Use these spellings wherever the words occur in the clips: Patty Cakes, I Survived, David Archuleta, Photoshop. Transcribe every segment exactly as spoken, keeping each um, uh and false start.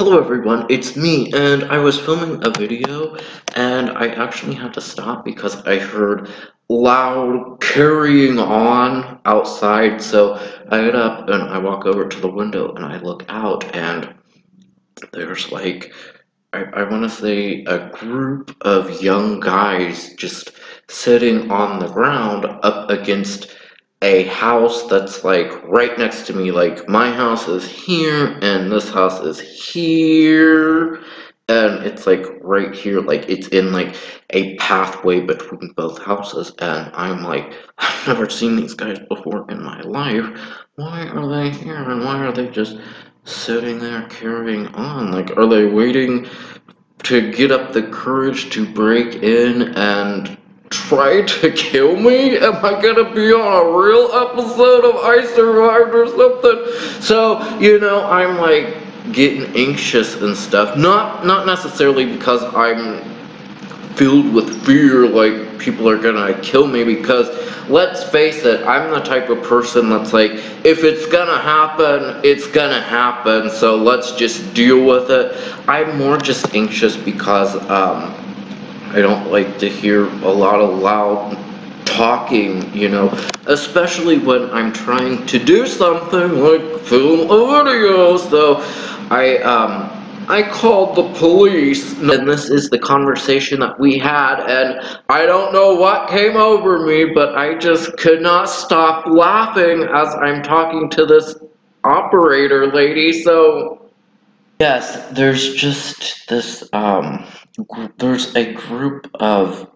Hello everyone, it's me, and I was filming a video, and I actually had to stop because I heard loud carrying on outside, so I get up and I walk over to the window and I look out, and there's like, I, I want to say a group of young guys just sitting on the ground up against a house that's like right next to me. Like, my house is here and this house is here, and it's like right here, like it's in like a pathway between both houses, and I'm like, I've never seen these guys before in my life. Why are they here, and why are they just sitting there carrying on? Like, are they waiting to get up the courage to break in and try to kill me? Am I gonna be on a real episode of I Survived or something? So, you know, I'm like getting anxious and stuff. Not not necessarily because I'm filled with fear, like people are gonna kill me, because let's face it, I'm the type of person that's like, if it's gonna happen, it's gonna happen, so let's just deal with it. I'm more just anxious because um I don't like to hear a lot of loud talking, you know, especially when I'm trying to do something like film a video. So I, um, I called the police, and this is the conversation that we had, and I don't know what came over me, but I just could not stop laughing as I'm talking to this operator lady. So yes, there's just this, um, there's a group of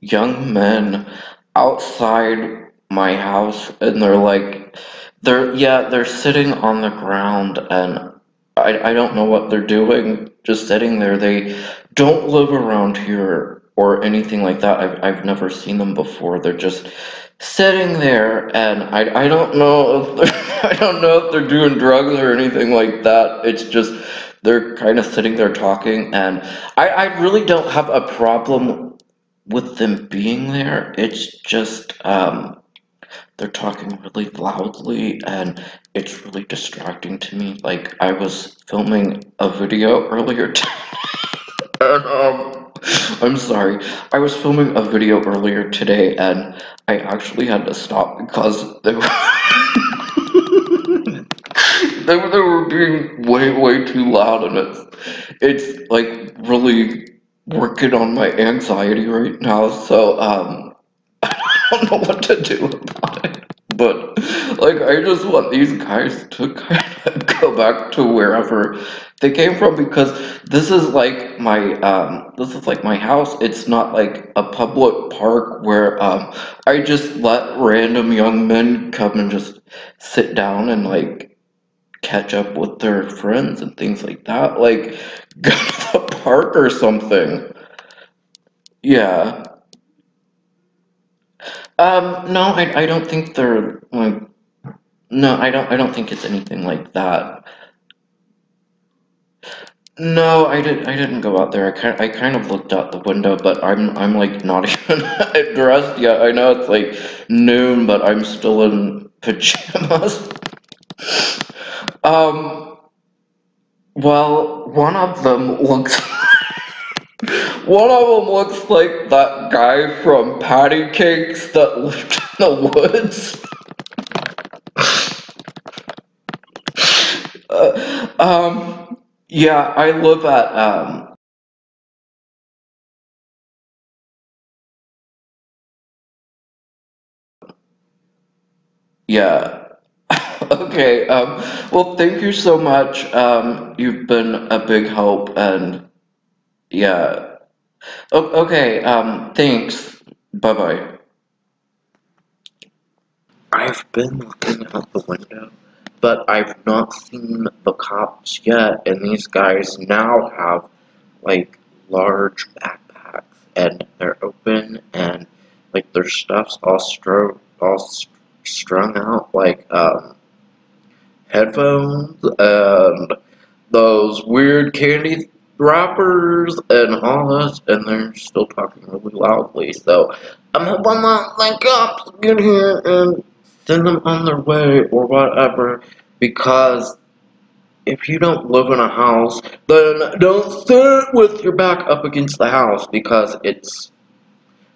young men outside my house, and they're like, they're, yeah, they're sitting on the ground, and I, I don't know what they're doing, just sitting there. They don't live around here or anything like that. I've, I've never seen them before. They're just sitting there, and I, I don't know if I don't know if they're doing drugs or anything like that. It's just, they're kind of sitting there talking, and I, I really don't have a problem with them being there. It's just, um, they're talking really loudly, and it's really distracting to me. Like, I was filming a video earlier today, and, um, I'm sorry, I was filming a video earlier today, and I actually had to stop because they were They were, they were being way, way too loud, and it's, it's like really working on my anxiety right now, so, um, I don't know what to do about it, but, like, I just want these guys to kind of go back to wherever they came from, because this is, like, my, um, this is, like, my house. It's not, like, a public park where, um, I just let random young men come and just sit down and, like, catch up with their friends and things like that. Like, go to the park or something. Yeah. Um, no, I, I don't think they're, like, no, I don't, I don't think it's anything like that. No, I didn't, I didn't go out there. I kind, I kind of looked out the window, but I'm, I'm, like, not even dressed yet. I know it's, like, noon, but I'm still in pajamas. Um, well, one of them looks, one of them looks like that guy from Patty Cakes that lived in the woods. uh, um, yeah, I live at, um, yeah. Okay, um, well, thank you so much. Um, you've been a big help, and yeah. O okay, um, thanks. Bye-bye. I've been looking out the window, but I've not seen the cops yet, and these guys now have, like, large backpacks, and they're open, and, like, their stuff's all, stro all st strung out, like, um, headphones and those weird candy wrappers and all this, and they're still talking really loudly. So I'm hoping that my cops get here and send them on their way or whatever, because if you don't live in a house, then don't sit with your back up against the house, because it's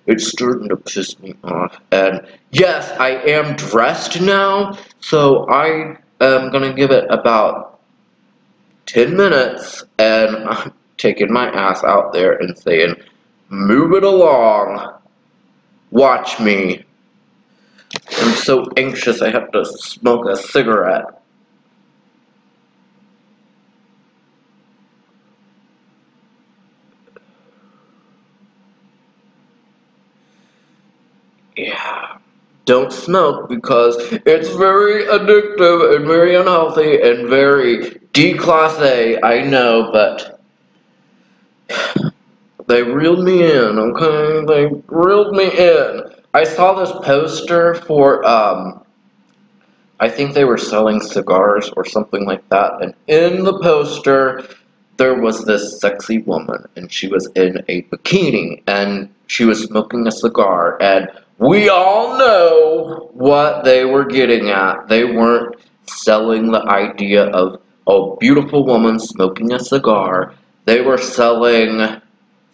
it's starting to piss me off. And yes, I am dressed now, so I am gonna give it about ten minutes, and I'm taking my ass out there and saying, move it along, watch me. I'm so anxious I have to smoke a cigarette. Yeah, don't smoke, because it's very addictive and very unhealthy and very D-class A, I know, but they reeled me in, okay? They reeled me in. I saw this poster for, um, I think they were selling cigars or something like that, and in the poster, there was this sexy woman, and she was in a bikini, and she was smoking a cigar, and we all know what they were getting at. They weren't selling the idea of a beautiful woman smoking a cigar. They were selling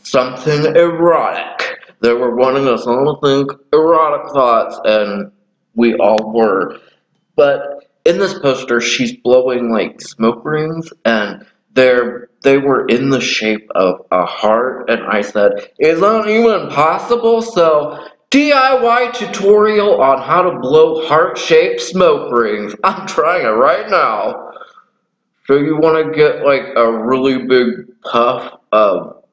something erotic. They were wanting us all to think erotic thoughts, and we all were. But in this poster, she's blowing, like, smoke rings, and they're, they were in the shape of a heart, and I said, is that even possible? So, D I Y tutorial on how to blow heart-shaped smoke rings. I'm trying it right now. So you want to get like a really big puff of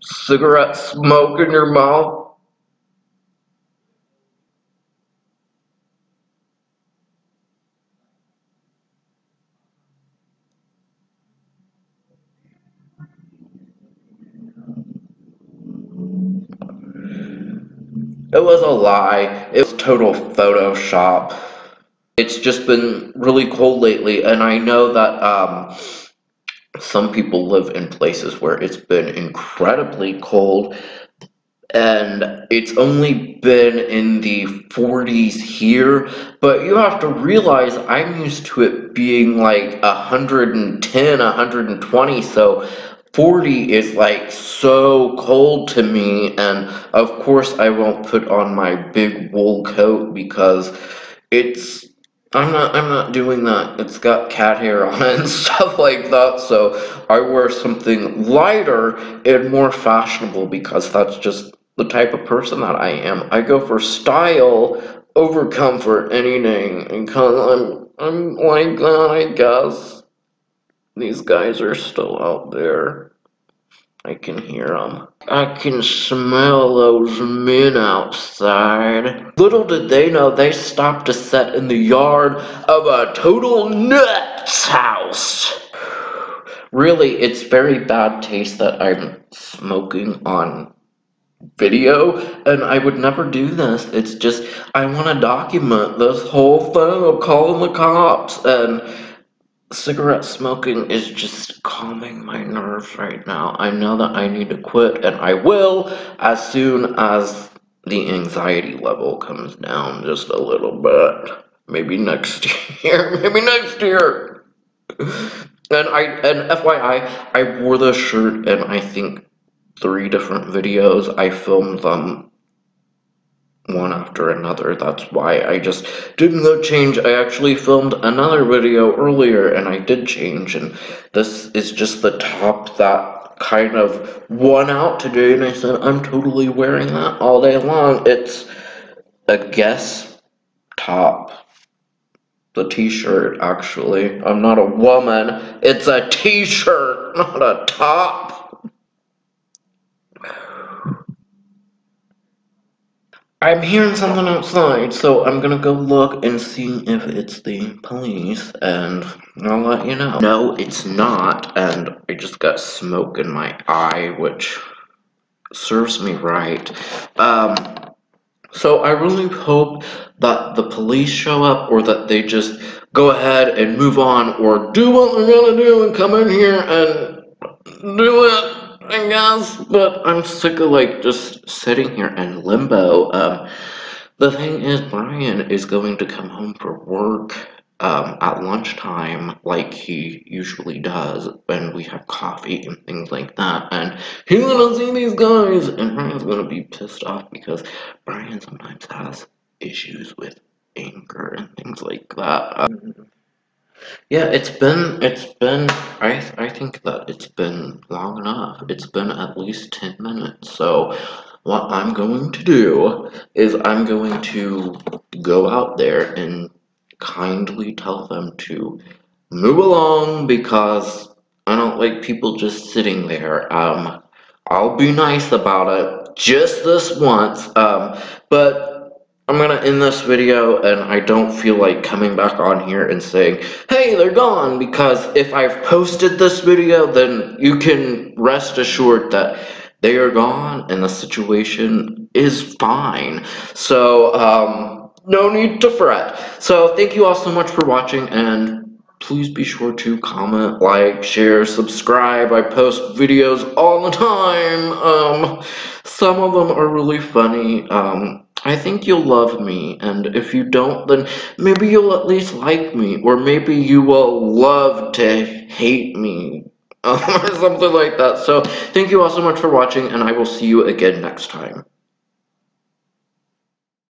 cigarette smoke in your mouth. It was a lie. It was total Photoshop. It's just been really cold lately, and I know that um, some people live in places where it's been incredibly cold, and it's only been in the forties here, but you have to realize I'm used to it being like a hundred and ten, a hundred and twenty, so forty is like so cold to me, and of course I won't put on my big wool coat because it's I'm not I'm not doing that. It's got cat hair on it and stuff like that, so I wear something lighter and more fashionable because that's just the type of person that I am. I go for style over comfort anything because I'm I'm like that, I guess. These guys are still out there. I can hear them. I can smell those men outside. Little did they know they stopped to set in the yard of a total nut's house. Really, it's very bad taste that I'm smoking on video, and I would never do this. It's just, I want to document this whole thing of calling the cops, and cigarette smoking is just calming my nerves right now. I know that I need to quit, and I will as soon as the anxiety level comes down just a little bit. Maybe next year. Maybe next year. And I and F Y I, I wore this shirt in I think three different videos. I filmed them one after another. That's why I just didn't go change. I actually filmed another video earlier and I did change, and this is just the top that kind of won out today, and I said I'm totally wearing that all day long. It's a Guess top. The t-shirt, actually. I'm not a woman. It's a t-shirt, not a top. I'm hearing something outside, so I'm gonna go look and see if it's the police, and I'll let you know. No, it's not, and I just got smoke in my eye, which serves me right. Um, so I really hope that the police show up, or that they just go ahead and move on, or do what they're gonna do and come in here and do it, I guess, but I'm sick of, like, just sitting here in limbo. Um, the thing is, Brian is going to come home for work um, at lunchtime, like he usually does, and we have coffee and things like that, and he's gonna see these guys, and Brian's gonna be pissed off because Brian sometimes has issues with anger and things like that. Um, yeah, it's been, it's been, I, th I think that it's been long enough. It's been at least ten minutes, so what I'm going to do is I'm going to go out there and kindly tell them to move along because I don't like people just sitting there. Um, I'll be nice about it just this once, um, but I'm gonna end this video, and I don't feel like coming back on here and saying, hey, they're gone, because if I've posted this video, then you can rest assured that they are gone and the situation is fine. So, um, no need to fret. So, thank you all so much for watching, and please be sure to comment, like, share, subscribe. I post videos all the time. Um, some of them are really funny. Um, I think you'll love me, and if you don't, then maybe you'll at least like me, or maybe you will love to hate me. Or something like that. So, thank you all so much for watching, and I will see you again next time.